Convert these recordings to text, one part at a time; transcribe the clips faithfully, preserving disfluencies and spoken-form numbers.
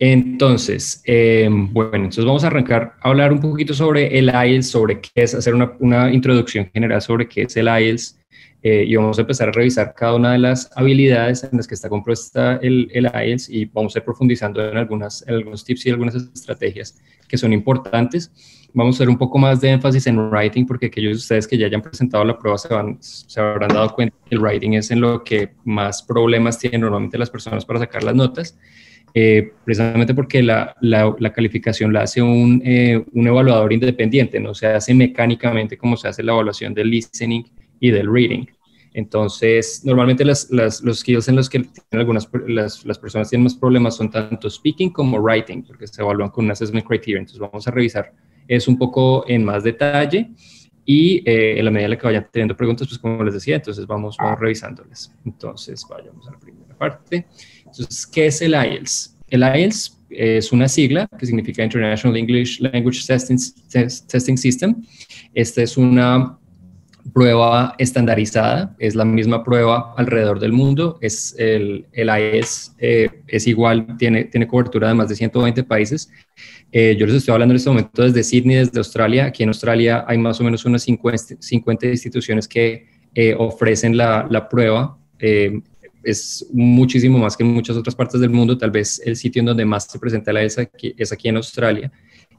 Entonces, eh, bueno, entonces vamos a arrancar a hablar un poquito sobre el I E L T S, sobre qué es, hacer una, una introducción general sobre qué es el I E L T S, eh, y vamos a empezar a revisar cada una de las habilidades en las que está compuesta el, el I E L T S, y vamos a ir profundizando en, algunas, en algunos tips y algunas estrategias que son importantes. Vamos a hacer un poco más de énfasis en writing, porque aquellos de ustedes que ya hayan presentado la prueba se, van, se habrán dado cuenta que el writing es en lo que más problemas tienen normalmente las personas para sacar las notas. Eh, precisamente porque la, la, la calificación la hace un, eh, un evaluador independiente, no se hace mecánicamente como se hace la evaluación del listening y del reading. Entonces, normalmente las, las, los skills en los que tienen algunas, las, las personas tienen más problemas son tanto speaking como writing, porque se evalúan con un assessment criteria. Entonces vamos a revisar eso un poco en más detalle y eh, en la medida en la que vayan teniendo preguntas, pues como les decía, entonces vamos, vamos revisándolas. Entonces vayamos a la primera parte. Entonces, ¿qué es el I E L T S? El I E L T S es una sigla que significa International English Language Testing, Test, Testing System. Esta es una prueba estandarizada, es la misma prueba alrededor del mundo. Es el, el I E L T S eh, es igual, tiene, tiene cobertura de más de ciento veinte países. Eh, yo les estoy hablando en este momento desde Sydney, desde Australia. Aquí en Australia hay más o menos unas cincuenta instituciones que eh, ofrecen la, la prueba. Eh, es muchísimo más que en muchas otras partes del mundo. Tal vez el sitio en donde más se presenta la I E L T S aquí, es aquí en Australia,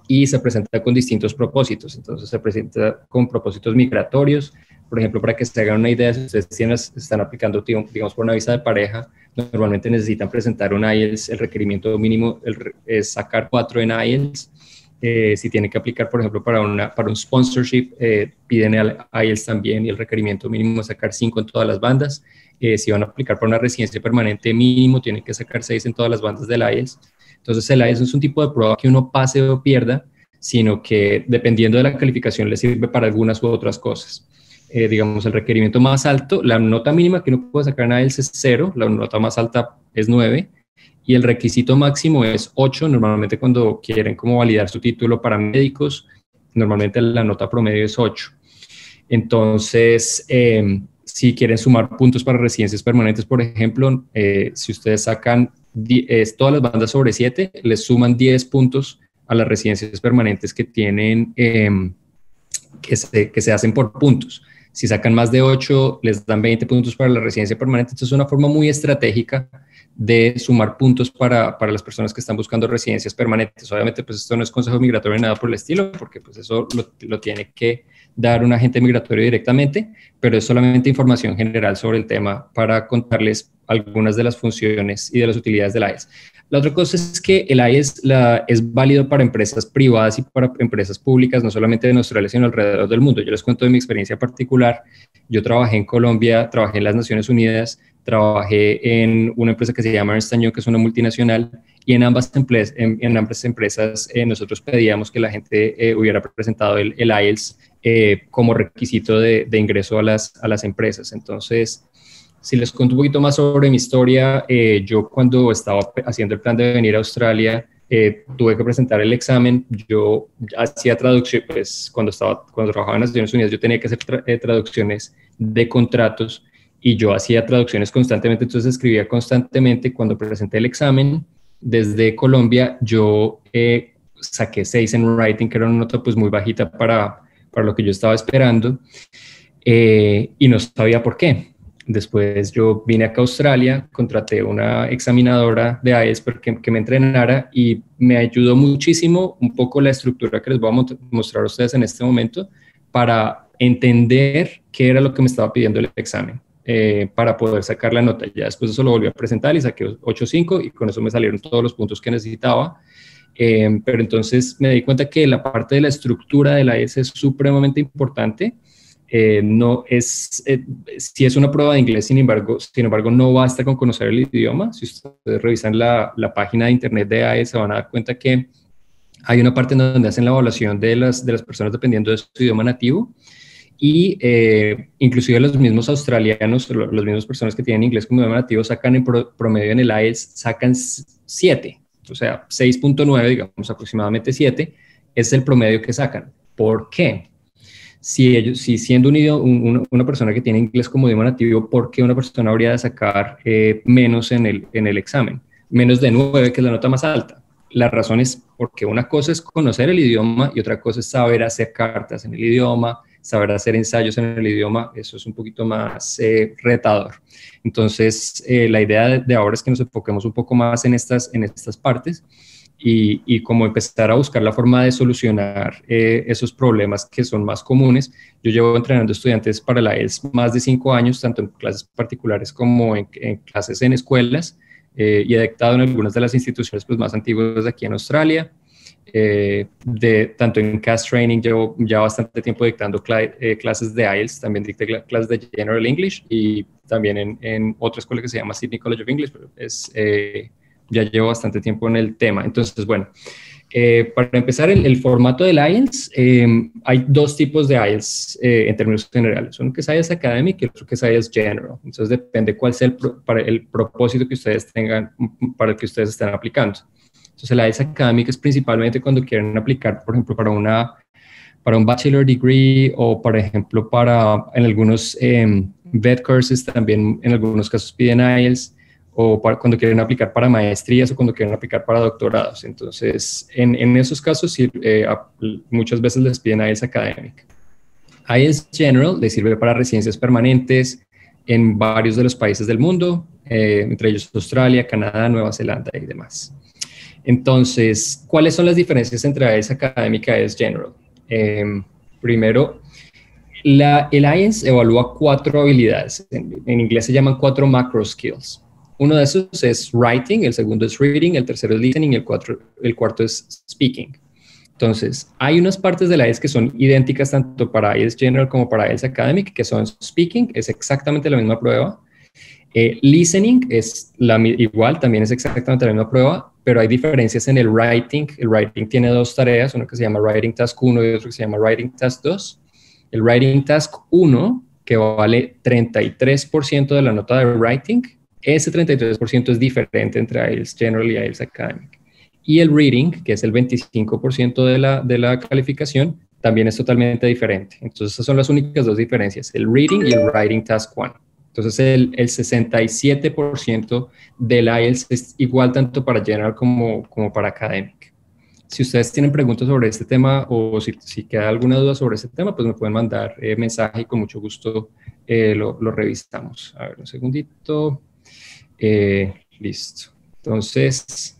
y se presenta con distintos propósitos. Entonces se presenta con propósitos migratorios, por ejemplo, para que se hagan una idea, si ustedes tienen, están aplicando, digamos, por una visa de pareja, normalmente necesitan presentar un I E L T S, el requerimiento mínimo el, es sacar cuatro en I E L T S. Eh, si tienen que aplicar, por ejemplo, para, una, para un sponsorship, eh, piden al I E L T S también, y el requerimiento mínimo es sacar cinco en todas las bandas. Eh, si van a aplicar para una residencia permanente mínimo, tienen que sacar seis en todas las bandas del I E L T S. Entonces, el I E L T S no es un tipo de prueba que uno pase o pierda, sino que dependiendo de la calificación le sirve para algunas u otras cosas. Eh, digamos, el requerimiento más alto, la nota mínima que uno puede sacar en I E L T S es cero, la nota más alta es nueve, y el requisito máximo es ocho, normalmente cuando quieren como validar su título para médicos, normalmente la nota promedio es ocho. Entonces, eh, si quieren sumar puntos para residencias permanentes, por ejemplo, eh, si ustedes sacan diez, todas las bandas sobre siete, les suman diez puntos a las residencias permanentes que tienen, eh, que, se, que se hacen por puntos. Si sacan más de ocho, les dan veinte puntos para la residencia permanente. Esto es una forma muy estratégica de sumar puntos para, para las personas que están buscando residencias permanentes. Obviamente, pues esto no es consejo migratorio ni nada por el estilo, porque pues eso lo, lo tiene que dar un agente migratorio directamente, pero es solamente información general sobre el tema para contarles algunas de las funciones y de las utilidades del I E L T S. La otra cosa es que el I E L T S la, es válido para empresas privadas y para empresas públicas, no solamente en Australia, sino alrededor del mundo. Yo les cuento de mi experiencia particular. Yo trabajé en Colombia, trabajé en las Naciones Unidas, trabajé en una empresa que se llama Ernst and Young, que es una multinacional, y en ambas, en, en ambas empresas eh, nosotros pedíamos que la gente eh, hubiera presentado el, el I E L T S eh, como requisito de, de ingreso a las, a las empresas. Entonces, si les cuento un poquito más sobre mi historia, eh, yo cuando estaba haciendo el plan de venir a Australia, eh, tuve que presentar el examen. Yo hacía traducciones, pues, cuando, estaba, cuando trabajaba en las Naciones Unidas, yo tenía que hacer tra eh, traducciones de contratos, y yo hacía traducciones constantemente, entonces escribía constantemente. Cuando presenté el examen desde Colombia, yo eh, saqué seis en writing, que era una nota pues muy bajita para, para lo que yo estaba esperando, eh, y no sabía por qué. Después yo vine acá a Australia, contraté una examinadora de I E L T S que, que me entrenara, y me ayudó muchísimo un poco la estructura que les voy a mostrar a ustedes en este momento para entender qué era lo que me estaba pidiendo el examen, eh, para poder sacar la nota. Ya después eso lo volví a presentar y saqué ocho punto cinco, y con eso me salieron todos los puntos que necesitaba. Eh, pero entonces me di cuenta que la parte de la estructura de la I E L T S es supremamente importante. Eh, no es, eh, si es una prueba de inglés, sin embargo, sin embargo, no basta con conocer el idioma. Si ustedes revisan la, la página de internet de I E L T S, se van a dar cuenta que hay una parte en donde hacen la evaluación de las, de las personas dependiendo de su idioma nativo, y eh, inclusive los mismos australianos, las mismas personas que tienen inglés como idioma nativo, sacan en pro, promedio en el I E L T S, sacan siete, o sea, seis punto nueve, digamos aproximadamente siete, es el promedio que sacan. ¿Por qué? Si, ellos, si siendo un idioma, un, una persona que tiene inglés como idioma nativo, ¿por qué una persona habría de sacar eh, menos en el, en el examen? Menos de nueve, que es la nota más alta. la razón es porque una cosa es conocer el idioma y otra cosa es saber hacer cartas en el idioma, saber hacer ensayos en el idioma. Eso es un poquito más eh, retador. Entonces, eh, la idea de, de ahora es que nos enfoquemos un poco más en estas, en estas partes y, y como empezar a buscar la forma de solucionar eh, esos problemas que son más comunes. Yo llevo entrenando estudiantes para la I E L T S más de cinco años, tanto en clases particulares como en, en clases en escuelas. Eh, y he dictado en algunas de las instituciones pues, más antiguas de aquí en Australia, eh, de, tanto en C A S Training, llevo ya bastante tiempo dictando cl eh, clases de I E L T S, también dicté cl clases de General English y también en, en otra escuela que se llama Sydney College of English, pero es, eh, ya llevo bastante tiempo en el tema. Entonces, bueno, eh, para empezar, el, el formato del I E L T S, eh, hay dos tipos de I E L T S eh, en términos generales. Uno que es I E L T S Academic y otro que es I E L T S General. Entonces, depende cuál sea el, pro, para el propósito que ustedes tengan, para el que ustedes están aplicando. Entonces, el I E L T S Academic es principalmente cuando quieren aplicar, por ejemplo, para, una, para un Bachelor Degree o, por ejemplo, para en algunos eh, V E T courses, también en algunos casos piden I E L T S. O para, cuando quieren aplicar para maestrías o cuando quieren aplicar para doctorados. Entonces, en, en esos casos, eh, muchas veces les piden I E L T S Academic. I E L T S General les sirve para residencias permanentes en varios de los países del mundo, eh, entre ellos Australia, Canadá, Nueva Zelanda y demás. Entonces, ¿cuáles son las diferencias entre I E L T S Academic y I E L T S General? Eh, primero, la, el I E L T S evalúa cuatro habilidades. En, en inglés se llaman cuatro macro skills. Uno de esos es writing, el segundo es reading, el tercero es listening y el, cuatro, el cuarto es speaking. Entonces, hay unas partes de la I E L T S que son idénticas tanto para I E L T S General como para I E L T S Academic, que son speaking, es exactamente la misma prueba. Eh, listening es la, igual, también es exactamente la misma prueba, pero hay diferencias en el writing. El writing tiene dos tareas, uno que se llama Writing Task uno y otro que se llama Writing Task dos. El Writing Task uno, que vale treinta y tres por ciento de la nota de writing, ese treinta y tres por ciento es diferente entre I E L T S General y I E L T S Academic. Y el reading, que es el veinticinco por ciento de la, de la calificación, también es totalmente diferente. Entonces, esas son las únicas dos diferencias, el reading y el writing task uno. Entonces, el, el sesenta y siete por ciento del I E L T S es igual tanto para General como, como para Academic. Si ustedes tienen preguntas sobre este tema o si, si queda alguna duda sobre este tema, pues me pueden mandar eh, mensaje y con mucho gusto eh, lo, lo revisamos. A ver, un segundito. Eh, listo. Entonces,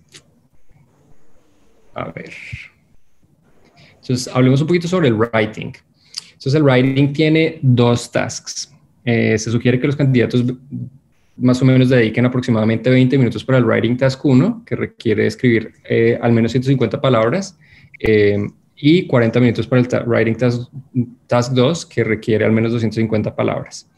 a ver. Entonces, hablemos un poquito sobre el writing. Entonces, el writing tiene dos tasks. Eh, se sugiere que los candidatos más o menos dediquen aproximadamente veinte minutos para el writing task uno, que requiere escribir eh, al menos ciento cincuenta palabras, eh, y cuarenta minutos para el ta writing task, task dos, que requiere al menos doscientas cincuenta palabras.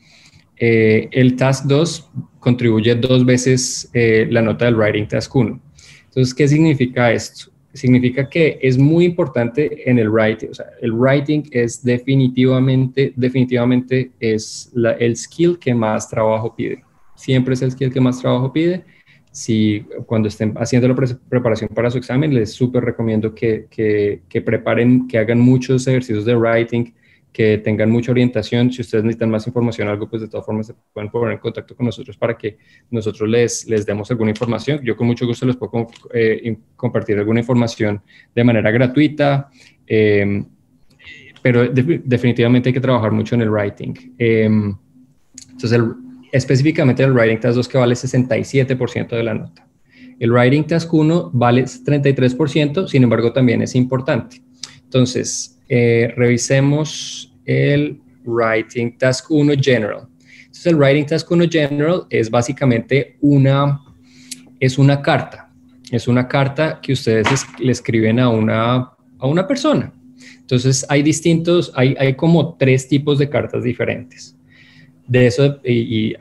Eh, el task dos contribuye dos veces eh, la nota del writing task uno. Entonces, ¿qué significa esto? Significa que es muy importante en el writing. O sea, el writing es definitivamente, definitivamente es la, el skill que más trabajo pide. Siempre es el skill que más trabajo pide. Si cuando estén haciendo la pre preparación para su examen, les súper recomiendo que, que, que preparen, que hagan muchos ejercicios de writing, que tengan mucha orientación. Si ustedes necesitan más información o algo, pues de todas formas se pueden poner en contacto con nosotros para que nosotros les, les demos alguna información. Yo con mucho gusto les puedo eh, compartir alguna información de manera gratuita, eh, pero de, definitivamente hay que trabajar mucho en el writing. Eh, entonces, el, específicamente el Writing Task dos, que vale sesenta y siete por ciento de la nota. El Writing Task uno vale treinta y tres por ciento, sin embargo, también es importante. Entonces, Eh, revisemos el Writing Task uno General. Entonces, el Writing Task uno General es básicamente una, es una carta. Es una carta que ustedes es, le escriben a una, a una persona. Entonces, hay distintos, hay, hay como tres tipos de cartas diferentes. De eso, y, y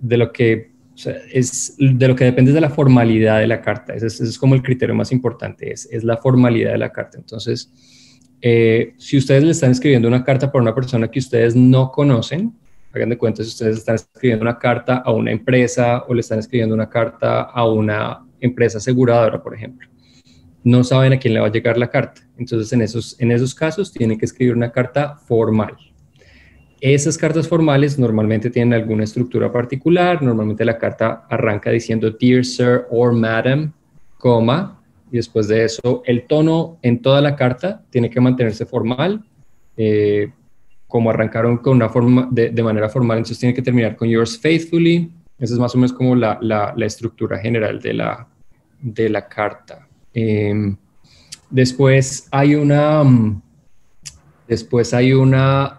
de lo que, o sea, es, de lo que depende de la formalidad de la carta. Ese, ese es como el criterio más importante, es, es la formalidad de la carta. Entonces, Eh, si ustedes le están escribiendo una carta para una persona que ustedes no conocen, hagan de cuenta si ustedes están escribiendo una carta a una empresa o le están escribiendo una carta a una empresa aseguradora, por ejemplo. No saben a quién le va a llegar la carta. Entonces, en esos, en esos casos tienen que escribir una carta formal. Esas cartas formales normalmente tienen alguna estructura particular. Normalmente la carta arranca diciendo Dear Sir or Madam, coma, y después de eso el tono en toda la carta tiene que mantenerse formal, eh, como arrancaron con una forma de, de manera formal, entonces tiene que terminar con yours faithfully. Esa es más o menos como la, la, la estructura general de la, de la carta. Eh, después hay una... Después hay una...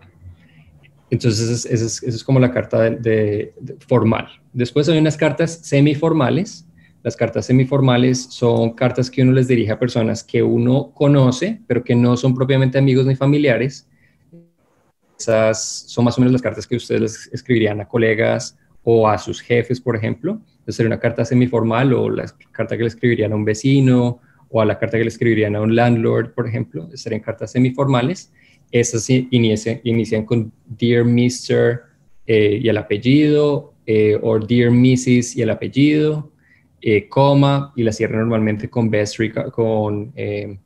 Entonces, esa es, es, es como la carta de, de, de formal. Después hay unas cartas semiformales. Las cartas semiformales son cartas que uno les dirige a personas que uno conoce, pero que no son propiamente amigos ni familiares. Esas son más o menos las cartas que ustedes les escribirían a colegas o a sus jefes, por ejemplo. Entonces, sería una carta semiformal, o la carta que le escribirían a un vecino, o a la carta que le escribirían a un landlord, por ejemplo. Serían cartas semiformales. Esas inician, inician con Dear mister Eh, y el apellido, eh, o Dear missus y el apellido, eh, coma, y la cierran normalmente con Best, con, eh,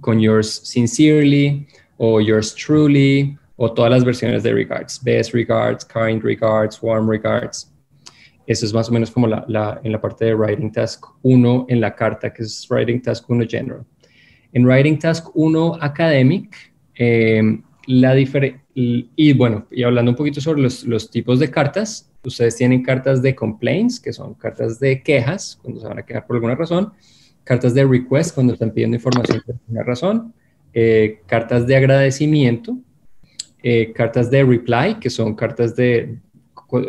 con Yours Sincerely, o Yours Truly, o todas las versiones de Regards. Best Regards, Kind Regards, Warm Regards. Eso es más o menos como la, la, en la parte de Writing Task uno en la carta, que es Writing Task uno General. En Writing Task uno Academic, Eh, la y, y bueno, y hablando un poquito sobre los, los tipos de cartas, ustedes tienen cartas de complaints, que son cartas de quejas, cuando se van a quejar por alguna razón, cartas de request, cuando están pidiendo información por alguna razón, eh, cartas de agradecimiento, eh, cartas de reply, que son cartas de,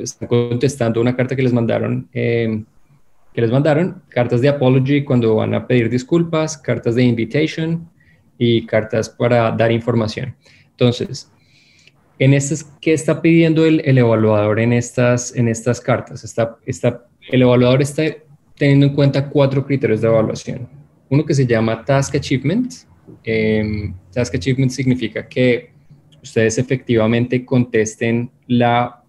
están contestando una carta que les mandaron, eh, que les mandaron, cartas de apology, cuando van a pedir disculpas, cartas de invitation, y cartas para dar información. Entonces, en estas, ¿qué está pidiendo el, el evaluador en estas, en estas cartas? Está, está, el evaluador está teniendo en cuenta cuatro criterios de evaluación. Uno que se llama Task Achievement. Eh, Task Achievement significa que ustedes efectivamente contesten la,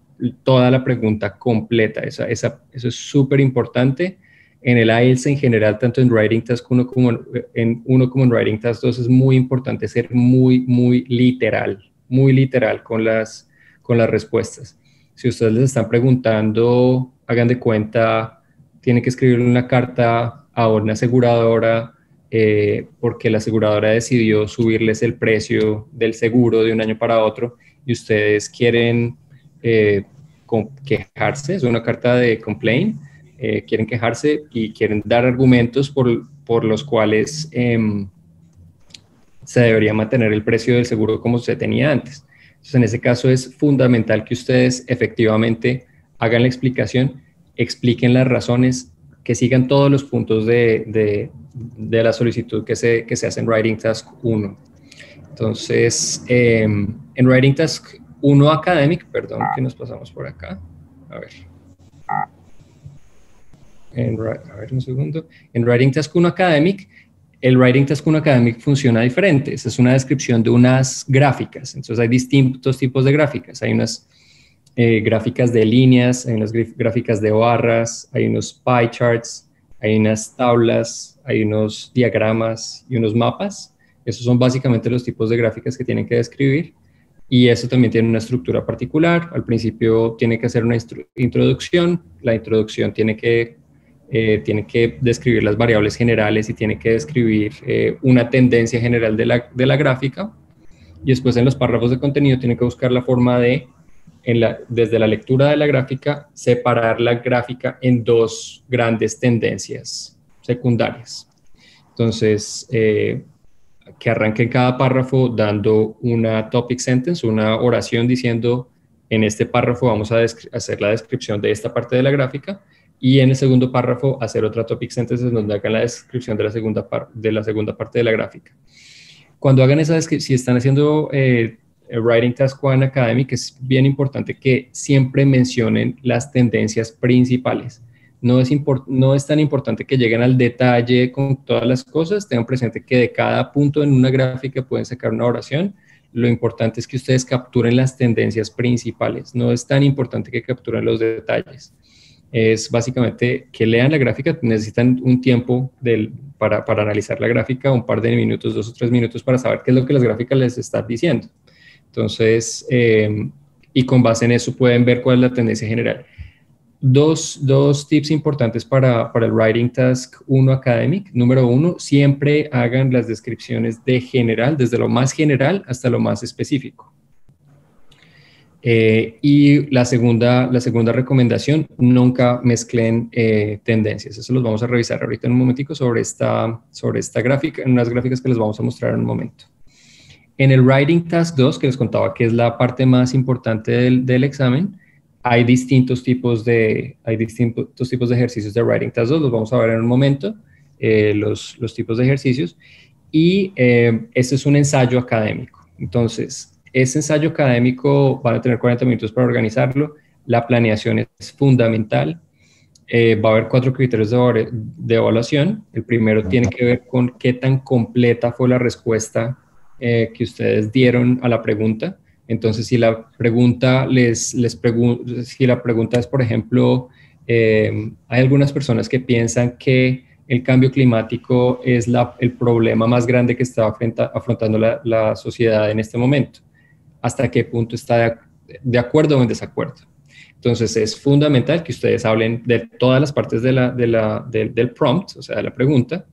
toda la pregunta completa. Esa, esa, eso es súper importante. En el I E L T S en general, tanto en Writing Task uno como en, uno como en Writing Task dos, es muy importante ser muy, muy literal, muy literal con las, con las respuestas. Si ustedes les están preguntando, hagan de cuenta, tienen que escribir una carta a una aseguradora eh, porque la aseguradora decidió subirles el precio del seguro de un año para otro y ustedes quieren eh, quejarse, es una carta de complaint. Eh, quieren quejarse y quieren dar argumentos por, por los cuales eh, se debería mantener el precio del seguro como se tenía antes. Entonces, en ese caso es fundamental que ustedes efectivamente hagan la explicación, expliquen las razones, que sigan todos los puntos de, de, de la solicitud que se, que se hace en Writing Task uno. Entonces, eh, en Writing Task uno Academic, perdón que nos pasamos por acá, a ver. En, a ver un segundo. En Writing Task uno Academic, el Writing Task uno Academic funciona diferente. Esa es una descripción de unas gráficas. Entonces hay distintos tipos de gráficas. Hay unas eh, gráficas de líneas, hay unas gráficas de barras, hay unos pie charts, hay unas tablas, hay unos diagramas y unos mapas. Esos son básicamente los tipos de gráficas que tienen que describir. Y eso también tiene una estructura particular. Al principio tiene que hacer una introducción. La introducción tiene que Eh, tiene que describir las variables generales y tiene que describir eh, una tendencia general de la, de la gráfica, y después en los párrafos de contenido tiene que buscar la forma de, en la, desde la lectura de la gráfica, separar la gráfica en dos grandes tendencias secundarias. Entonces, eh, que arranque en cada párrafo dando una topic sentence, una oración diciendo, en este párrafo vamos a hacer la descripción de esta parte de la gráfica, y en el segundo párrafo hacer otra topic sentence donde hagan la descripción de la segunda, par de la segunda parte de la gráfica. Cuando hagan esa descripción, si están haciendo eh, Writing Task uno Academic, es bien importante que siempre mencionen las tendencias principales. No es, no es tan importante que lleguen al detalle con todas las cosas, tengan presente que de cada punto en una gráfica pueden sacar una oración. Lo importante es que ustedes capturen las tendencias principales, no es tan importante que capturen los detalles. Es básicamente que lean la gráfica, necesitan un tiempo del, para, para analizar la gráfica, un par de minutos, dos o tres minutos, para saber qué es lo que las gráficas les están diciendo. Entonces, eh, y con base en eso pueden ver cuál es la tendencia general. Dos, dos tips importantes para, para el Writing Task uno Academic. Número uno, siempre hagan las descripciones de general, desde lo más general hasta lo más específico. Eh, y la segunda, la segunda recomendación, nunca mezclen eh, tendencias. Eso los vamos a revisar ahorita en un momentico sobre esta, sobre esta gráfica, en unas gráficas que les vamos a mostrar en un momento. En el Writing Task dos, que les contaba que es la parte más importante del, del examen, Hay distintos, tipos de, hay distintos tipos de ejercicios de Writing Task dos, los vamos a ver en un momento, eh, los, los tipos de ejercicios. Y eh, este es un ensayo académico. Entonces, ese ensayo académico van a tener cuarenta minutos para organizarlo. La planeación es fundamental. Eh, va a haber cuatro criterios de, de evaluación. El primero tiene que ver con qué tan completa fue la respuesta eh, que ustedes dieron a la pregunta. Entonces, si la pregunta, les, les pregu si la pregunta es, por ejemplo, eh, hay algunas personas que piensan que el cambio climático es la, el problema más grande que está afrenta, afrontando la, la sociedad en este momento. ¿Hasta qué punto está de, de acuerdo o en desacuerdo? Entonces, es fundamental que ustedes hablen de todas las partes de la, de la, de, del prompt, o sea, de la pregunta,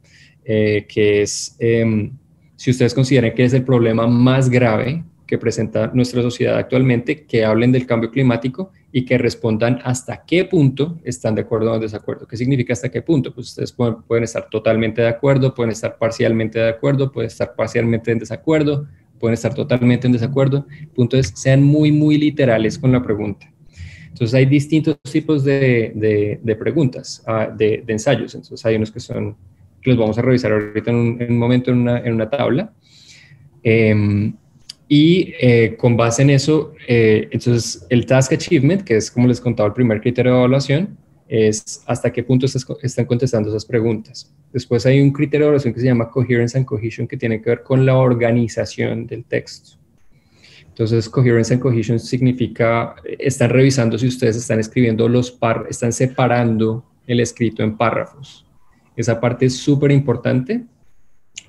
eh, que es, eh, si ustedes consideran que es el problema más grave que presenta nuestra sociedad actualmente, que hablen del cambio climático y que respondan hasta qué punto están de acuerdo o en desacuerdo. ¿Qué significa hasta qué punto? Pues ustedes pueden, pueden estar totalmente de acuerdo, pueden estar parcialmente de acuerdo, pueden estar parcialmente en desacuerdo, pueden estar totalmente en desacuerdo. El punto es, sean muy, muy literales con la pregunta. Entonces, hay distintos tipos de, de, de preguntas, de, de ensayos. Entonces, hay unos que son, que los vamos a revisar ahorita en un, en un momento en una, en una tabla. Eh, Y eh, con base en eso, eh, entonces el Task Achievement, que es como les contaba el primer criterio de evaluación, es hasta qué punto estás, están contestando esas preguntas. Después hay un criterio de evaluación que se llama Coherence and Cohesion, que tiene que ver con la organización del texto. Entonces, Coherence and Cohesion significa, están revisando si ustedes están escribiendo los párrafos, están separando el escrito en párrafos. Esa parte es súper importante.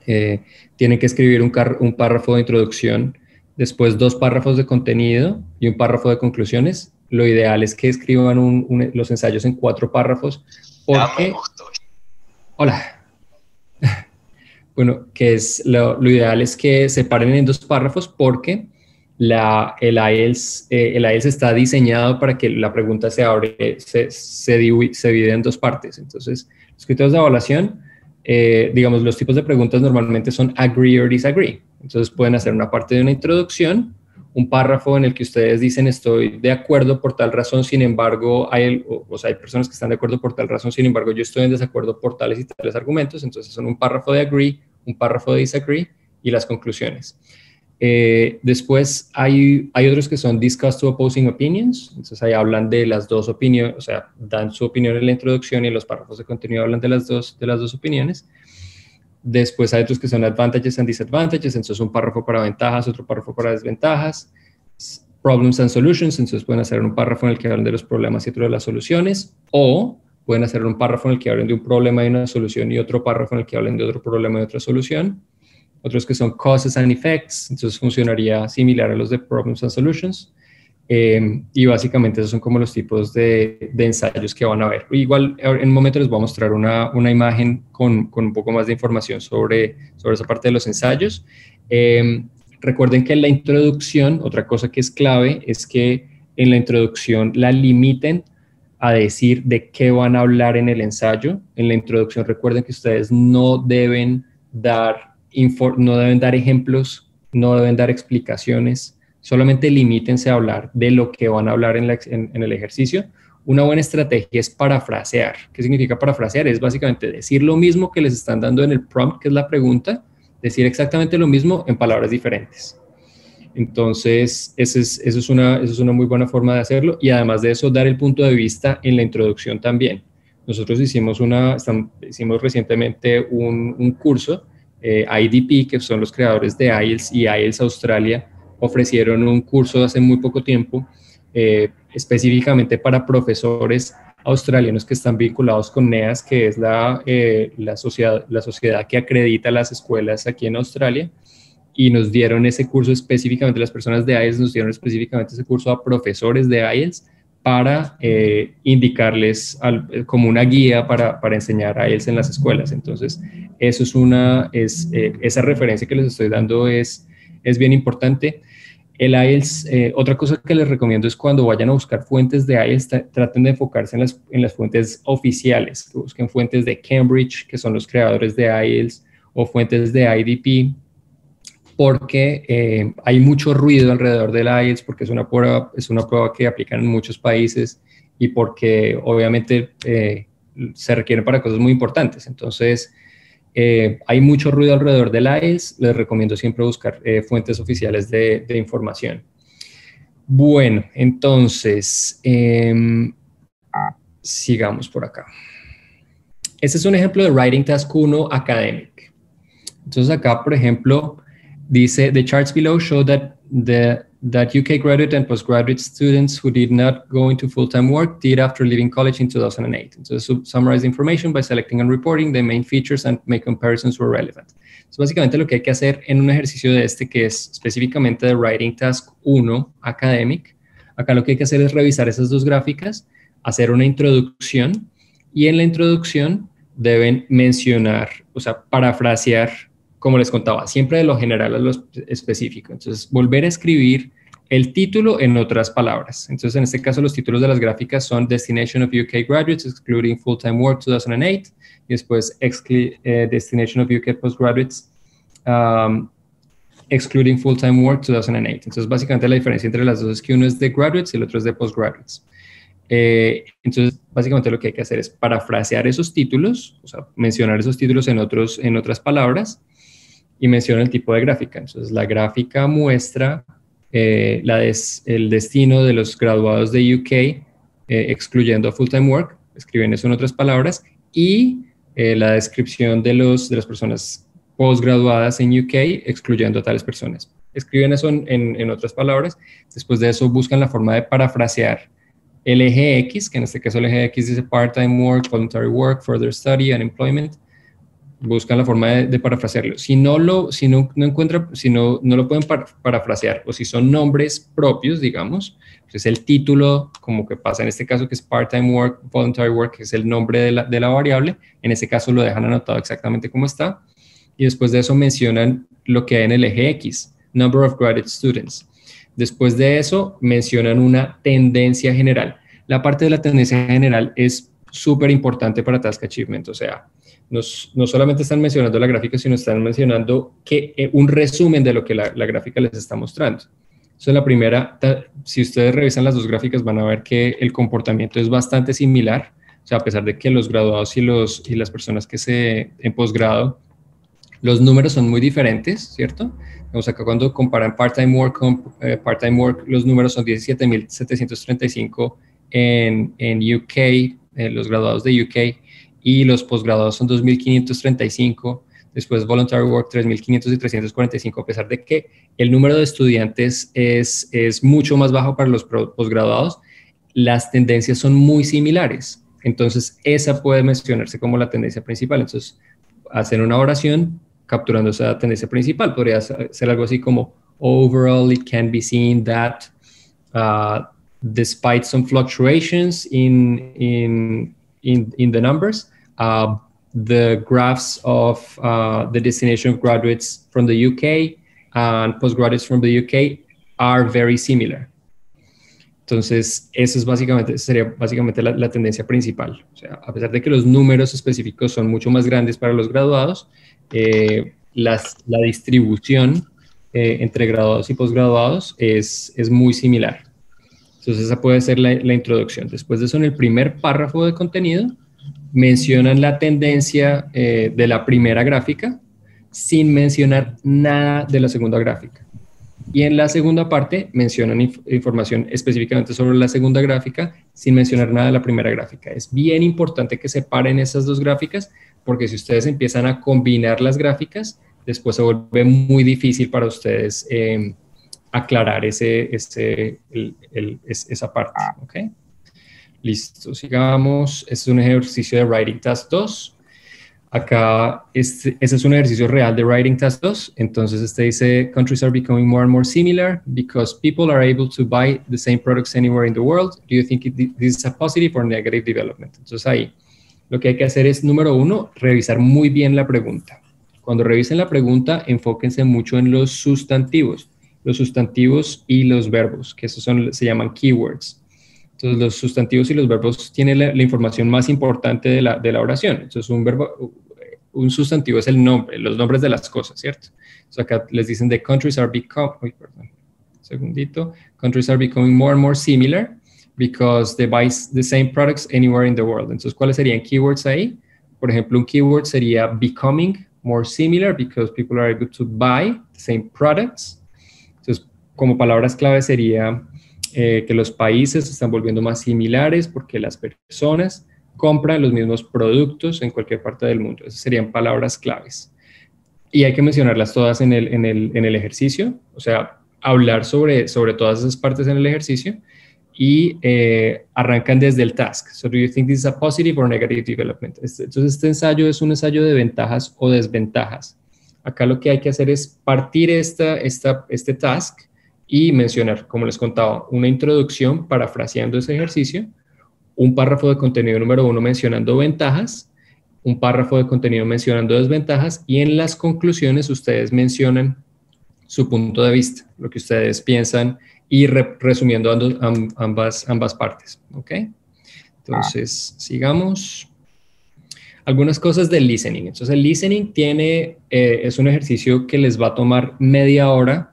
Eh, tienen que escribir un, un párrafo de introducción, después dos párrafos de contenido y un párrafo de conclusiones. Lo ideal es que escriban un, un, los ensayos en cuatro párrafos. Porque, hola. Bueno, que es lo, lo ideal es que se paren en dos párrafos porque la, el, I E L T S, eh, el I E L T S está diseñado para que la pregunta se abre, se, se, divide, se divide en dos partes. Entonces, los criterios de evaluación, Eh, digamos, los tipos de preguntas normalmente son agree or disagree. Entonces, pueden hacer una parte de una introducción, un párrafo en el que ustedes dicen estoy de acuerdo por tal razón, sin embargo, hay, el, o, o sea, hay personas que están de acuerdo por tal razón, sin embargo, yo estoy en desacuerdo por tales y tales argumentos. Entonces, son un párrafo de agree, un párrafo de disagree y las conclusiones. Eh, después, hay, hay otros que son discuss two opposing opinions. Entonces, ahí hablan de las dos opiniones, o sea, dan su opinión en la introducción y en los párrafos de contenido hablan de las dos, de las dos opiniones. Después, hay otros que son advantages and disadvantages. Entonces, un párrafo para ventajas, otro párrafo para desventajas. Problems and solutions. Entonces, pueden hacer un párrafo en el que hablan de los problemas y otro de las soluciones. O pueden hacer un párrafo en el que hablen de un problema y una solución y otro párrafo en el que hablen de otro problema y otra solución. Otros que son causes and effects, entonces funcionaría similar a los de problems and solutions. Eh, y básicamente esos son como los tipos de, de ensayos que van a ver. Igual en un momento les voy a mostrar una, una imagen con, con un poco más de información sobre, sobre esa parte de los ensayos. Eh, recuerden que en la introducción, otra cosa que es clave es que en la introducción la limiten a decir de qué van a hablar en el ensayo. En la introducción recuerden que ustedes no deben dar no deben dar ejemplos, no deben dar explicaciones, solamente limítense a hablar de lo que van a hablar en, la, en, en el ejercicio. Una buena estrategia es parafrasear. ¿Qué significa parafrasear? Es básicamente decir lo mismo que les están dando en el prompt, que es la pregunta, decir exactamente lo mismo en palabras diferentes. Entonces, esa es, eso es, una, eso es una muy buena forma de hacerlo y además de eso, dar el punto de vista en la introducción también. Nosotros hicimos, una, hicimos recientemente un, un curso Eh, I D P, que son los creadores de I E L T S y I E L T S Australia, ofrecieron un curso hace muy poco tiempo eh, específicamente para profesores australianos que están vinculados con NEAS, que es la, eh, la, sociedad, la sociedad que acredita las escuelas aquí en Australia, y nos dieron ese curso específicamente, las personas de I E L T S nos dieron específicamente ese curso a profesores de I E L T S para eh, indicarles al, como una guía para, para enseñar I E L T S en las escuelas. Entonces, eso es una, es, eh, esa referencia que les estoy dando es, es bien importante. El I E L T S, eh, otra cosa que les recomiendo es cuando vayan a buscar fuentes de I E L T S, traten de enfocarse en las, en las fuentes oficiales, que busquen fuentes de Cambridge, que son los creadores de I E L T S, o fuentes de I D P, porque eh, hay mucho ruido alrededor del I E L T S, porque es una prueba, es una prueba que aplican en muchos países y porque obviamente eh, se requieren para cosas muy importantes. Entonces, Eh, hay mucho ruido alrededor del I E L T S, les recomiendo siempre buscar eh, fuentes oficiales de, de información. Bueno, entonces, eh, sigamos por acá. Este es un ejemplo de Writing Task uno Academic. Entonces acá, por ejemplo, dice, the charts below show that, the, that U K graduate and postgraduate students who did not go into full-time work did after leaving college in two thousand eight. Entonces, summarize the information by selecting and reporting the main features and make comparisons where relevant. Entonces, básicamente lo que hay que hacer en un ejercicio de este, que es específicamente de Writing Task uno Academic, acá lo que hay que hacer es revisar esas dos gráficas, hacer una introducción, y en la introducción deben mencionar, o sea, parafrasear, como les contaba, siempre de lo general a lo específico. Entonces, volver a escribir el título en otras palabras. Entonces, en este caso, los títulos de las gráficas son Destination of U K Graduates, Excluding Full-Time Work two thousand eight, y después eh, Destination of U K Postgraduates, um, Excluding Full-Time Work two thousand eight. Entonces, básicamente la diferencia entre las dos es que uno es de Graduates y el otro es de Postgraduates. Eh, entonces, básicamente lo que hay que hacer es parafrasear esos títulos, o sea, mencionar esos títulos en, otros, en otras palabras, y menciona el tipo de gráfica. Entonces, la gráfica muestra eh, la des, el destino de los graduados de U K, eh, excluyendo full-time work, escriben eso en otras palabras, y eh, la descripción de, los, de las personas postgraduadas en U K, excluyendo a tales personas. Escriben eso en, en, en otras palabras, después de eso buscan la forma de parafrasear el eje X, que en este caso el eje X dice part-time work, voluntary work, further study, unemployment. Buscan la forma de, de parafrasearlo. Si no lo, si no, no encuentra, si no, no lo pueden para, parafrasear, o si son nombres propios, digamos, pues es el título, como que pasa en este caso, que es part-time work, voluntary work, que es el nombre de la, de la variable. En este caso lo dejan anotado exactamente como está. Y después de eso mencionan lo que hay en el eje X, number of graduate students. Después de eso mencionan una tendencia general. La parte de la tendencia general es súper importante para Task Achievement, o sea, Nos, no solamente están mencionando la gráfica, sino están mencionando que, eh, un resumen de lo que la, la gráfica les está mostrando. Entonces, la primera, ta, si ustedes revisan las dos gráficas, van a ver que el comportamiento es bastante similar. O sea, a pesar de que los graduados y, los, y las personas que se en posgrado, los números son muy diferentes, ¿cierto? Vamos acá, cuando comparan part-time work con eh, part-time work, los números son diecisiete mil setecientos treinta y cinco en, en U K, eh, los graduados de U K, y los posgraduados son dos mil quinientos treinta y cinco, después voluntary work tres mil quinientos y trescientos cuarenta y cinco, a pesar de que el número de estudiantes es, es mucho más bajo para los posgraduados, las tendencias son muy similares. Entonces, esa puede mencionarse como la tendencia principal. Entonces, hacen una oración capturando esa tendencia principal. Podría ser algo así como, overall it can be seen that uh, despite some fluctuations in, in, in, in the numbers, Uh, the graphs of uh, the destination of graduates from the U K and postgraduates from the U K are very similar. Entonces, eso es básicamente, sería básicamente la, la tendencia principal. O sea, a pesar de que los números específicos son mucho más grandes para los graduados, eh, las, la distribución eh, entre graduados y posgraduados es, es muy similar. Entonces, esa puede ser la, la introducción. Después de eso, en el primer párrafo de contenido, mencionan la tendencia eh, de la primera gráfica sin mencionar nada de la segunda gráfica. Y en la segunda parte mencionan inf información específicamente sobre la segunda gráfica sin mencionar nada de la primera gráfica. Es bien importante que separen esas dos gráficas, porque si ustedes empiezan a combinar las gráficas, después se vuelve muy difícil para ustedes eh, aclarar ese, ese, el, el, es, esa parte, ¿ok? Listo, sigamos. Este es un ejercicio de Writing Task dos. Acá, este, este es un ejercicio real de Writing Task dos. Entonces, este dice, countries are becoming more and more similar because people are able to buy the same products anywhere in the world. Do you think it, this is a positive or negative development? Entonces, ahí lo que hay que hacer es, número uno, revisar muy bien la pregunta. Cuando revisen la pregunta, enfóquense mucho en los sustantivos. Los sustantivos y los verbos, que esos son, se llaman keywords. Entonces, los sustantivos y los verbos tienen la, la información más importante de la, de la oración. Entonces, un verbo... un sustantivo es el nombre, los nombres de las cosas, ¿cierto? So acá les dicen the countries are becoming, uy, perdón, un segundito, countries are becoming more and more similar because they buy the same products anywhere in the world. Entonces, ¿cuáles serían keywords ahí? Por ejemplo, un keyword sería becoming more similar because people are able to buy the same products. Entonces, como palabras clave sería eh, que los países se están volviendo más similares porque las personas compran los mismos productos en cualquier parte del mundo. Esas serían palabras claves. Y hay que mencionarlas todas en el, en el, en el ejercicio, o sea, hablar sobre, sobre todas esas partes en el ejercicio y eh, arrancan desde el task. So, do you think this is a positive or negative development? Este, entonces, este ensayo es un ensayo de ventajas o desventajas. Acá lo que hay que hacer es partir esta, esta, este task y mencionar, como les contaba, una introducción parafraseando ese ejercicio, un párrafo de contenido número uno mencionando ventajas, un párrafo de contenido mencionando desventajas, y en las conclusiones ustedes mencionan su punto de vista, lo que ustedes piensan, y re resumiendo ambas, ambas partes, ¿ok? Entonces, sigamos. Algunas cosas del listening. Entonces, el listening tiene, eh, es un ejercicio que les va a tomar media hora,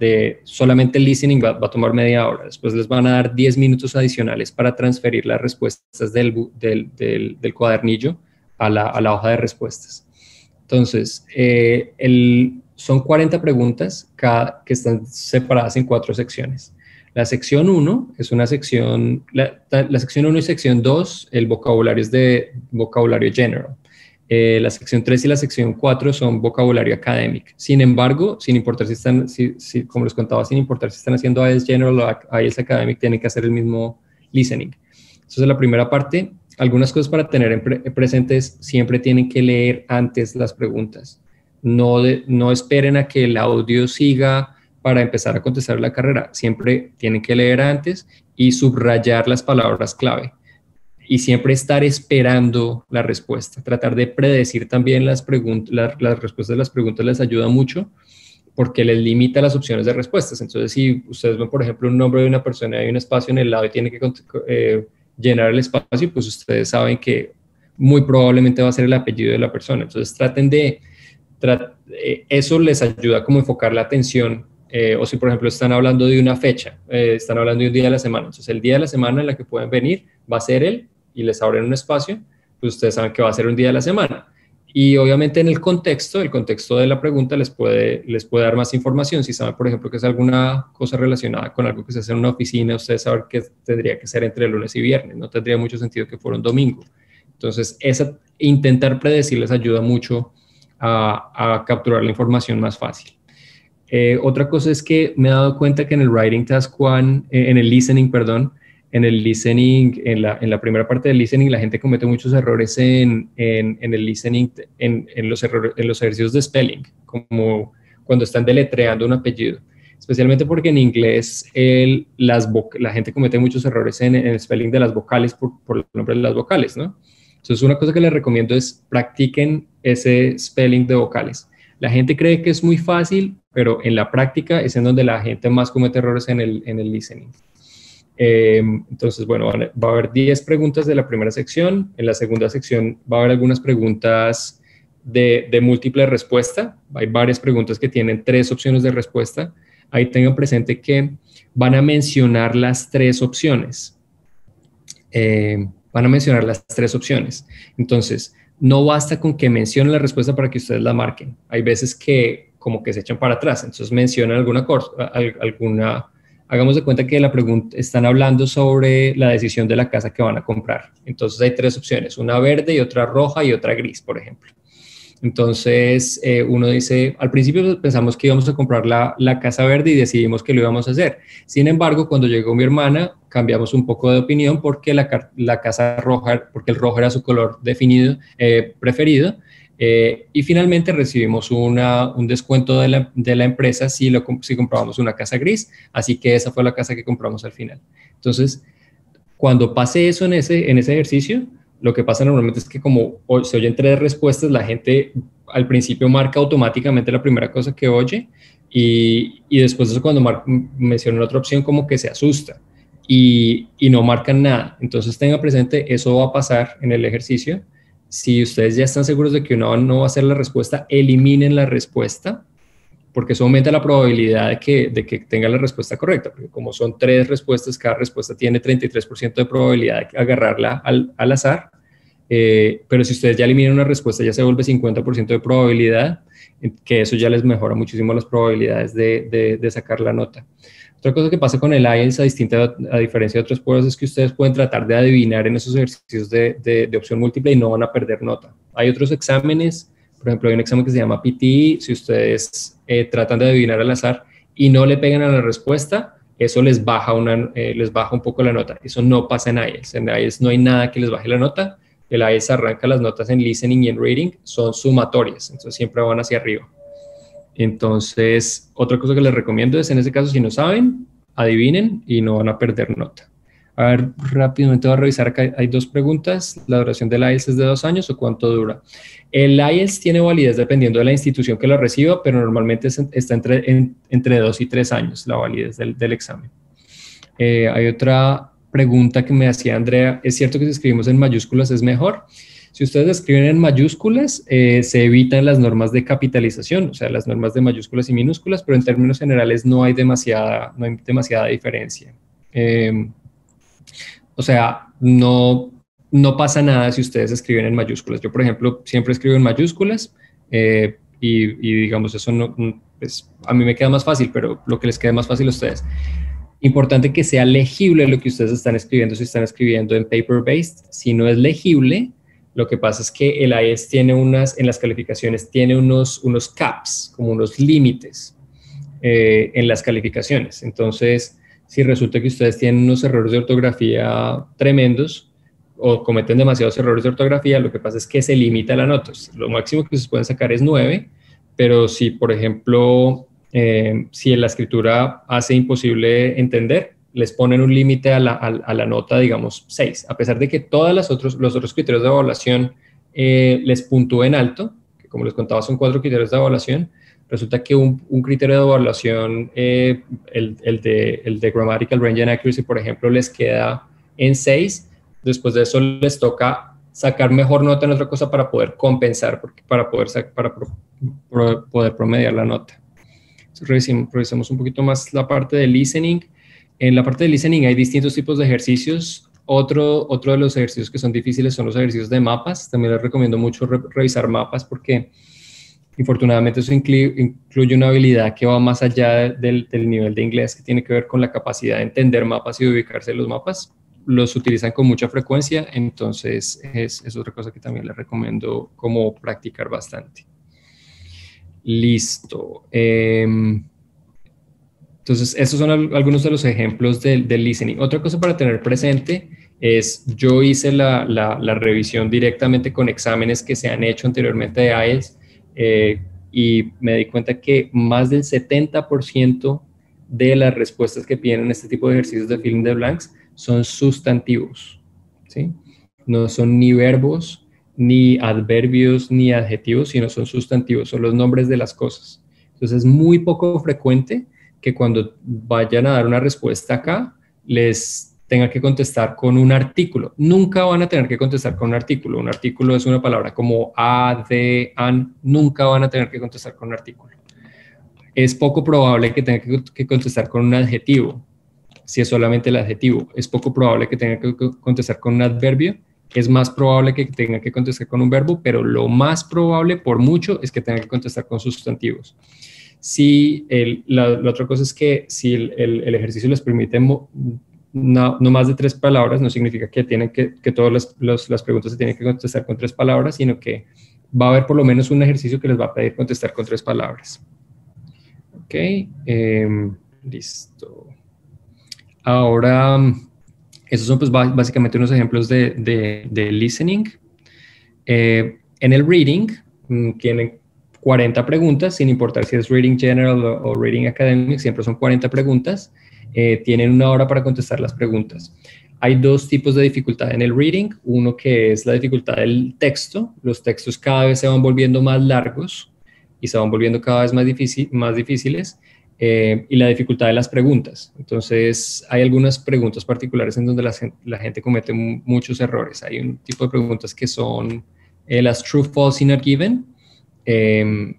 de solamente el listening va, va a tomar media hora. Después les van a dar diez minutos adicionales para transferir las respuestas del, del, del, del cuadernillo a la, a la hoja de respuestas. Entonces, eh, el, son cuarenta preguntas cada, que están separadas en cuatro secciones. La sección uno es una sección, la, la sección uno y sección dos, el vocabulario es de vocabulario general. Eh, la sección tres y la sección cuatro son vocabulario académico. Sin embargo, sin importar si están, si, si, como les contaba, sin importar si están haciendo I E L T S General o I E L T S Academic, tienen que hacer el mismo listening. Entonces, la primera parte, algunas cosas para tener en pre presentes, siempre tienen que leer antes las preguntas. No, de, no esperen a que el audio siga para empezar a contestar la carrera. Siempre tienen que leer antes y subrayar las palabras clave. Y siempre estar esperando la respuesta. Tratar de predecir también las preguntas, la, las respuestas de las preguntas les ayuda mucho porque les limita las opciones de respuestas. Entonces, si ustedes ven, por ejemplo, un nombre de una persona y un espacio en el lado y tienen que eh, llenar el espacio, pues ustedes saben que muy probablemente va a ser el apellido de la persona. Entonces, traten de... Tra eh, eso les ayuda como enfocar la atención. Eh, o si, por ejemplo, están hablando de una fecha, eh, están hablando de un día de la semana. Entonces, el día de la semana en la que pueden venir va a ser el... y les abren un espacio, pues ustedes saben que va a ser un día de la semana. Y obviamente en el contexto, el contexto de la pregunta les puede, les puede dar más información. Si saben, por ejemplo, que es alguna cosa relacionada con algo que se hace en una oficina, ustedes saben que tendría que ser entre lunes y viernes, no tendría mucho sentido que fuera un domingo. Entonces, esa, intentar predecir les ayuda mucho a, a capturar la información más fácil. Eh, otra cosa es que me he dado cuenta que en el Writing Task uno, eh, en el Listening, perdón, En el listening, en la, en la primera parte del listening, la gente comete muchos errores en, en, en el listening, en, en, los errores, en los ejercicios de spelling, como cuando están deletreando un apellido. Especialmente porque en inglés el, las la gente comete muchos errores en, en el spelling de las vocales por, por el nombre de las vocales, ¿no? Entonces, una cosa que les recomiendo es practiquen ese spelling de vocales. La gente cree que es muy fácil, pero en la práctica es en donde la gente más comete errores en el, en el listening. Eh, entonces, bueno, va a haber diez preguntas de la primera sección. En la segunda sección va a haber algunas preguntas de, de múltiple respuesta. Hay varias preguntas que tienen tres opciones de respuesta. Ahí tengan presente que van a mencionar las tres opciones. Eh, van a mencionar las tres opciones. Entonces, no basta con que mencionen la respuesta para que ustedes la marquen. Hay veces que como que se echan para atrás. Entonces, mencionan alguna cosa, alguna... Hagamos de cuenta que la pregunta, están hablando sobre la decisión de la casa que van a comprar. Entonces, hay tres opciones, una verde y otra roja y otra gris, por ejemplo. Entonces, eh, uno dice, al principio pensamos que íbamos a comprar la, la casa verde y decidimos que lo íbamos a hacer. Sin embargo, cuando llegó mi hermana, cambiamos un poco de opinión porque la, la casa roja, porque el rojo era su color definido, eh, preferido. Eh, y finalmente recibimos una, un descuento de la, de la empresa si, lo, si compramos una casa gris, así que esa fue la casa que compramos al final. Entonces, cuando pase eso en ese, en ese ejercicio, lo que pasa normalmente es que como se oyen tres respuestas, la gente al principio marca automáticamente la primera cosa que oye y, y después de eso cuando mar, mencionan otra opción como que se asusta y, y no marcan nada. Entonces tenga presente, eso va a pasar en el ejercicio. Si ustedes ya están seguros de que no, no va a ser la respuesta, eliminen la respuesta, porque eso aumenta la probabilidad de que, de que tengan la respuesta correcta, porque como son tres respuestas, cada respuesta tiene treinta y tres por ciento de probabilidad de agarrarla al, al azar, eh, pero si ustedes ya eliminan una respuesta, ya se vuelve cincuenta por ciento de probabilidad, que eso ya les mejora muchísimo las probabilidades de, de, de sacar la nota. Otra cosa que pasa con el I E L T S, a, distinta, a diferencia de otras pruebas, es que ustedes pueden tratar de adivinar en esos ejercicios de, de, de opción múltiple y no van a perder nota. Hay otros exámenes, por ejemplo, hay un examen que se llama P T E, si ustedes eh, tratan de adivinar al azar y no le pegan a la respuesta, eso les baja, una, eh, les baja un poco la nota. Eso no pasa en I E L T S. En I E L T S no hay nada que les baje la nota. El I E L T S arranca las notas en listening y en reading, son sumatorias, entonces siempre van hacia arriba. Entonces, otra cosa que les recomiendo es, en ese caso, si no saben, adivinen y no van a perder nota. A ver, rápidamente voy a revisar acá. Hay dos preguntas. ¿La duración del I E L T S es de dos años o cuánto dura? El I E L T S tiene validez dependiendo de la institución que lo reciba, pero normalmente está entre, en, entre dos y tres años la validez del, del examen. Eh, hay otra pregunta que me hacía Andrea. ¿Es cierto que si escribimos en mayúsculas es mejor? Si ustedes escriben en mayúsculas, eh, se evitan las normas de capitalización, o sea, las normas de mayúsculas y minúsculas, pero en términos generales no hay demasiada, no hay demasiada diferencia. Eh, o sea, no, no pasa nada si ustedes escriben en mayúsculas. Yo, por ejemplo, siempre escribo en mayúsculas eh, y, y, digamos, eso no, pues, a mí me queda más fácil, pero lo que les quede más fácil a ustedes. Importante que sea legible lo que ustedes están escribiendo, si están escribiendo en paper-based. Si no es legible, lo que pasa es que el I E L T S tiene unas, en las calificaciones, tiene unos, unos caps, como unos límites eh, en las calificaciones. Entonces, si resulta que ustedes tienen unos errores de ortografía tremendos o cometen demasiados errores de ortografía, lo que pasa es que se limita la nota. Lo máximo que se pueden sacar es nueve, pero si, por ejemplo, eh, si la escritura hace imposible entender, les ponen un límite a la, a, a la nota, digamos, seis. A pesar de que todos los otros criterios de evaluación eh, les puntúen alto, que como les contaba son cuatro criterios de evaluación, resulta que un, un criterio de evaluación, eh, el, el, de, el de Grammatical Range and Accuracy, por ejemplo, les queda en seis. Después de eso les toca sacar mejor nota en otra cosa para poder compensar, porque, para, poder, para pro, pro, poder promediar la nota. Revisamos, revisamos un poquito más la parte de listening. En la parte de listening hay distintos tipos de ejercicios. Otro, otro de los ejercicios que son difíciles son los ejercicios de mapas. También les recomiendo mucho re revisar mapas porque, infortunadamente, eso incluye una habilidad que va más allá del, del nivel de inglés, que tiene que ver con la capacidad de entender mapas y de ubicarse en los mapas. Los utilizan con mucha frecuencia, entonces es, es otra cosa que también les recomiendo como practicar bastante. Listo. Eh, Entonces, esos son algunos de los ejemplos del de listening. Otra cosa para tener presente es, yo hice la, la, la revisión directamente con exámenes que se han hecho anteriormente de I E L T S eh, y me di cuenta que más del setenta por ciento de las respuestas que piden en este tipo de ejercicios de filling the blanks son sustantivos, ¿sí? No son ni verbos, ni adverbios, ni adjetivos, sino son sustantivos, son los nombres de las cosas. Entonces, es muy poco frecuente que cuando vayan a dar una respuesta acá, les tengan que contestar con un artículo. Nunca van a tener que contestar con un artículo. Un artículo es una palabra como a, de, an. Nunca van a tener que contestar con un artículo. Es poco probable que tengan que contestar con un adjetivo, si es solamente el adjetivo. Es poco probable que tengan que contestar con un adverbio. Es más probable que tengan que contestar con un verbo, pero lo más probable, por mucho, es que tengan que contestar con sustantivos. Si el, la, la otra cosa es que si el, el, el ejercicio les permite mo, no, no más de tres palabras, no significa que, tienen que, que todas las, los, las preguntas se tienen que contestar con tres palabras, sino que va a haber por lo menos un ejercicio que les va a pedir contestar con tres palabras. Ok, eh, listo. Ahora, esos son pues básicamente unos ejemplos de, de, de listening. Eh, en el reading, tienen cuarenta preguntas, sin importar si es Reading General o, o Reading Academic, siempre son cuarenta preguntas. Eh, tienen una hora para contestar las preguntas. Hay dos tipos de dificultad en el reading. Uno que es la dificultad del texto. Los textos cada vez se van volviendo más largos y se van volviendo cada vez más, difícil, más difíciles. Eh, y la dificultad de las preguntas. Entonces, hay algunas preguntas particulares en donde la, la gente comete muchos errores. Hay un tipo de preguntas que son eh, las true, false y not given. Eh,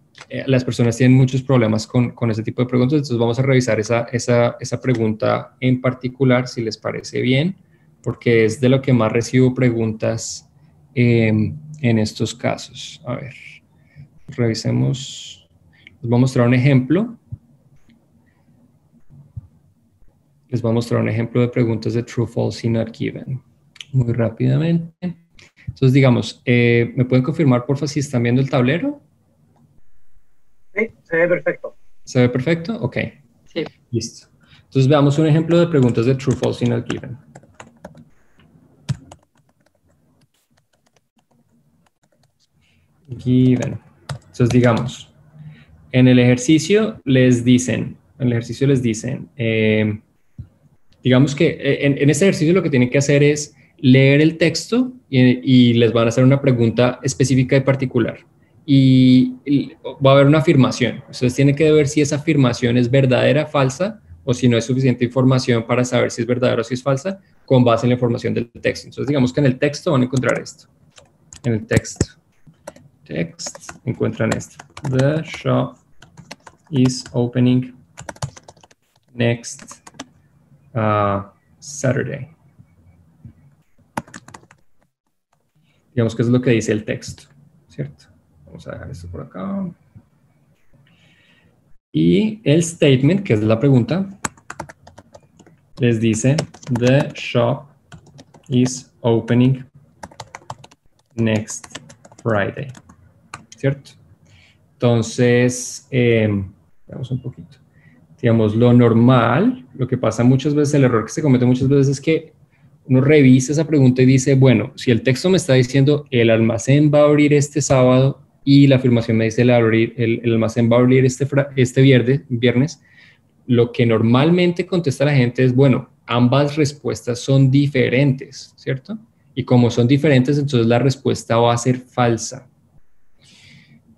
las personas tienen muchos problemas con, con ese tipo de preguntas, entonces vamos a revisar esa, esa, esa pregunta en particular, si les parece bien, porque es de lo que más recibo preguntas eh, en estos casos. A ver, revisemos. Les voy a mostrar un ejemplo. Les voy a mostrar un ejemplo de preguntas de True, False y Not Given, muy rápidamente. Entonces, digamos, eh, ¿me pueden confirmar, porfa, si están viendo el tablero? Sí, se ve perfecto. ¿Se ve perfecto? Ok. Sí. Listo. Entonces, veamos un ejemplo de preguntas de True, False y Not Given. Given. Entonces, digamos, en el ejercicio les dicen, en el ejercicio les dicen, eh, digamos que en, en este ejercicio lo que tienen que hacer es leer el texto y, y les van a hacer una pregunta específica y particular. Y, y va a haber una afirmación. Ustedes tienen que ver si esa afirmación es verdadera, falsa, o si no hay suficiente información para saber si es verdadera o si es falsa, con base en la información del texto. Entonces, digamos que en el texto van a encontrar esto. En el texto. Text, encuentran esto. The shop is opening next uh, Saturday. Digamos que es lo que dice el texto, ¿cierto? Vamos a dejar esto por acá. Y el statement, que es la pregunta, les dice, the shop is opening next Friday, ¿cierto? Entonces, eh, veamos un poquito. Digamos, lo normal, lo que pasa muchas veces, el error que se comete muchas veces es que uno revisa esa pregunta y dice, bueno, si el texto me está diciendo el almacén va a abrir este sábado y la afirmación me dice el, abrir, el, el almacén va a abrir este, este viernes, viernes, lo que normalmente contesta la gente es, bueno, ambas respuestas son diferentes, ¿cierto? Y como son diferentes, entonces la respuesta va a ser falsa.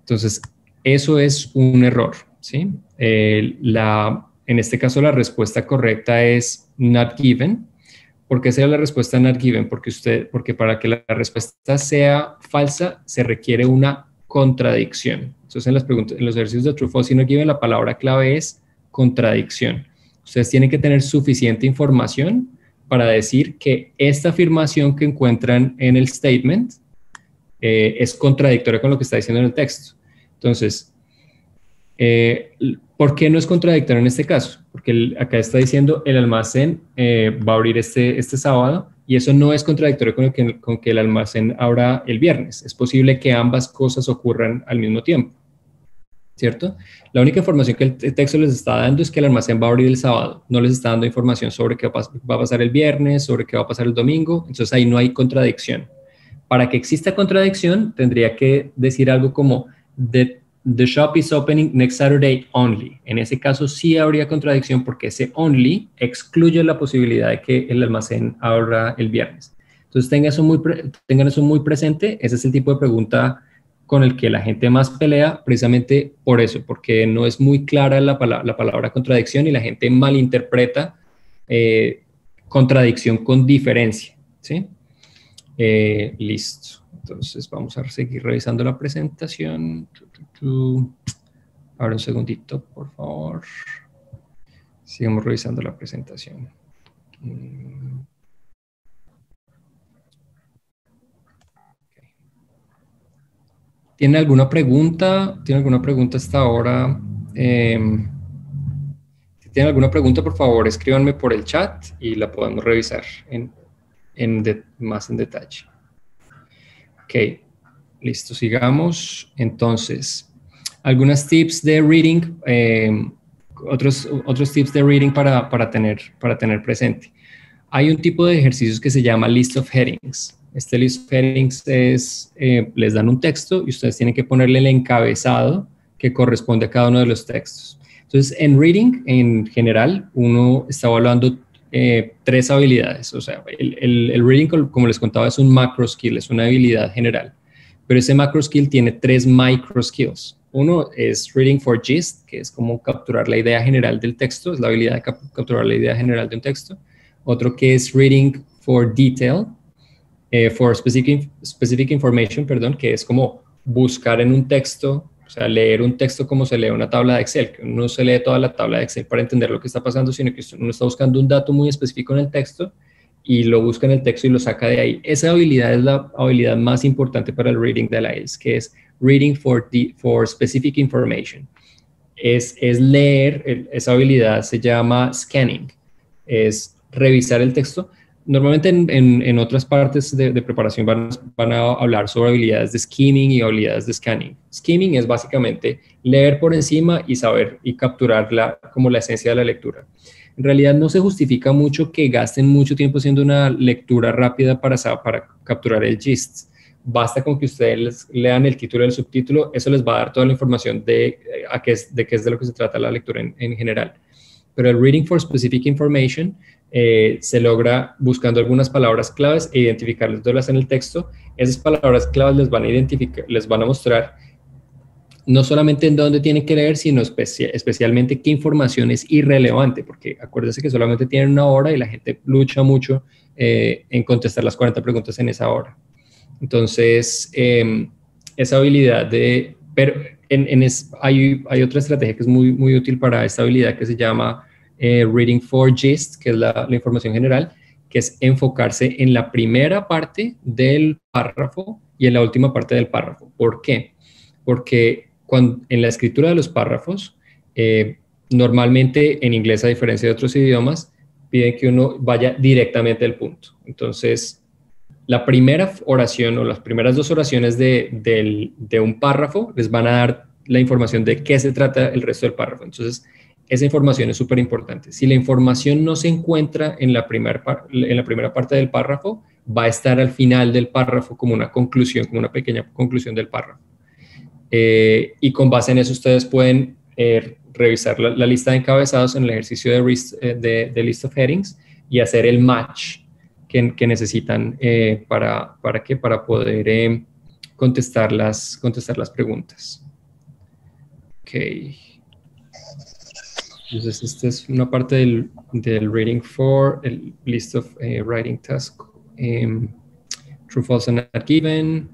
Entonces, eso es un error, ¿sí? Eh, la, en este caso, la respuesta correcta es not given. ¿Por qué sería la respuesta not given? Porque, usted, porque para que la respuesta sea falsa se requiere una contradicción. Entonces en, las preguntas, en los ejercicios de True, False y Not Given la palabra clave es contradicción. Ustedes tienen que tener suficiente información para decir que esta afirmación que encuentran en el statement eh, es contradictoria con lo que está diciendo en el texto. Entonces, eh, ¿por qué no es contradictorio en este caso? Porque el, acá está diciendo el almacén eh, va a abrir este, este sábado y eso no es contradictorio con, el que, con que el almacén abra el viernes. Es posible que ambas cosas ocurran al mismo tiempo, ¿cierto? La única información que el texto les está dando es que el almacén va a abrir el sábado. No les está dando información sobre qué va a pasar el viernes, sobre qué va a pasar el domingo. Entonces ahí no hay contradicción. Para que exista contradicción tendría que decir algo como de the shop is opening next Saturday only. En ese caso sí habría contradicción porque ese only excluye la posibilidad de que el almacén abra el viernes. Entonces tengan eso muy, tengan eso muy presente. Ese es el tipo de pregunta con el que la gente más pelea precisamente por eso, porque no es muy clara la, pala la palabra contradicción y la gente malinterpreta eh, contradicción con diferencia, ¿sí? Eh, listo. Entonces vamos a seguir revisando la presentación. Ahora un segundito, por favor. Sigamos revisando la presentación. ¿Tiene alguna pregunta? ¿Tiene alguna pregunta hasta ahora? Eh, si tienen alguna pregunta, por favor, escríbanme por el chat y la podemos revisar en, en de, más en detalle. Ok, listo, sigamos. Entonces, algunas tips de reading, eh, otros, otros tips de reading para, para, tener, para tener presente. Hay un tipo de ejercicios que se llama list of headings. este list headings es, eh, les dan un texto y ustedes tienen que ponerle el encabezado que corresponde a cada uno de los textos. Entonces, en reading, en general, uno está evaluando eh, tres habilidades. O sea, el, el, el reading, como les contaba, es un macro skill, es una habilidad general. Pero ese macro skill tiene tres micro skills. Uno es reading for gist, que es como capturar la idea general del texto, es la habilidad de cap capturar la idea general de un texto. Otro que es reading for detail, eh, for specific, specific information, perdón, que es como buscar en un texto, o sea, leer un texto como se lee una tabla de Excel, que uno no se lee toda la tabla de Excel para entender lo que está pasando, sino que uno está buscando un dato muy específico en el texto y lo busca en el texto y lo saca de ahí. Esa habilidad es la habilidad más importante para el reading de la I E L T S, que es reading for, the, for specific information. Es, es leer, esa habilidad se llama scanning, es revisar el texto. Normalmente en, en, en otras partes de, de preparación van, van a hablar sobre habilidades de skimming y habilidades de scanning. Skimming es básicamente leer por encima y saber y capturar la, como la esencia de la lectura. En realidad no se justifica mucho que gasten mucho tiempo haciendo una lectura rápida para, para capturar el gist. Basta con que ustedes lean el título y el subtítulo, eso les va a dar toda la información de, a qué es, de qué es de lo que se trata la lectura en, en general. Pero el reading for specific information eh, se logra buscando algunas palabras claves e identificarlas en el texto. Esas palabras claves les van a identificar, les van a mostrar no solamente en dónde tienen que leer, sino especia, especialmente qué información es irrelevante, porque acuérdense que solamente tienen una hora y la gente lucha mucho eh, en contestar las cuarenta preguntas en esa hora. Entonces, eh, esa habilidad de... Pero en, en es, hay, hay otra estrategia que es muy, muy útil para esta habilidad que se llama eh, reading for gist, que es la, la información general, que es enfocarse en la primera parte del párrafo y en la última parte del párrafo. ¿Por qué? Porque cuando, en la escritura de los párrafos, eh, normalmente en inglés, a diferencia de otros idiomas, piden que uno vaya directamente al punto. Entonces... La primera oración o las primeras dos oraciones de, de, de un párrafo les van a dar la información de qué se trata el resto del párrafo. Entonces, esa información es súper importante. Si la información no se encuentra en la, primer par, en la primera parte del párrafo, va a estar al final del párrafo como una conclusión, como una pequeña conclusión del párrafo. Eh, y con base en eso ustedes pueden eh, revisar la, la lista de encabezados en el ejercicio de, de, de list of headings y hacer el match Que, que necesitan eh, para, para, qué? para poder eh, contestar, las, contestar las preguntas. Ok. Entonces, esta es una parte del, del reading for, el list of eh, writing task. Eh, true, false, and not given.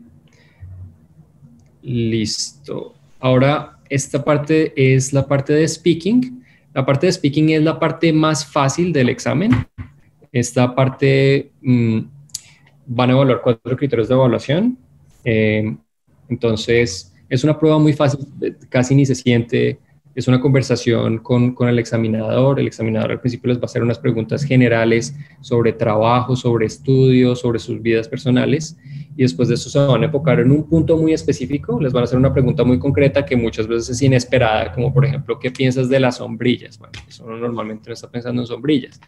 Listo. Ahora, esta parte es la parte de speaking. La parte de speaking es la parte más fácil del examen. Esta parte mmm, van a evaluar cuatro criterios de evaluación. Eh, entonces, es una prueba muy fácil, casi ni se siente. Es una conversación con, con el examinador. El examinador al principio les va a hacer unas preguntas generales sobre trabajo, sobre estudios, sobre sus vidas personales. Y después de eso se van a enfocar en un punto muy específico. Les van a hacer una pregunta muy concreta que muchas veces es inesperada, como por ejemplo, ¿qué piensas de las sombrillas? Bueno, eso uno normalmente no está pensando en sombrillas,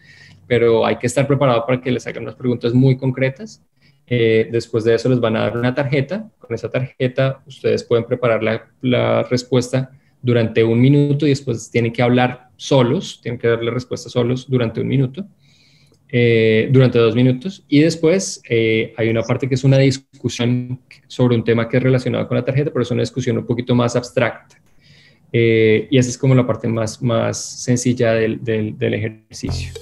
pero hay que estar preparado para que les hagan unas preguntas muy concretas. Eh, después de eso les van a dar una tarjeta. Con esa tarjeta ustedes pueden preparar la, la respuesta durante un minuto y después tienen que hablar solos, tienen que dar la respuesta solos durante un minuto, eh, durante dos minutos. Y después eh, hay una parte que es una discusión sobre un tema que es relacionado con la tarjeta, pero es una discusión un poquito más abstracta. Eh, y esa es como la parte más, más sencilla del, del, del ejercicio.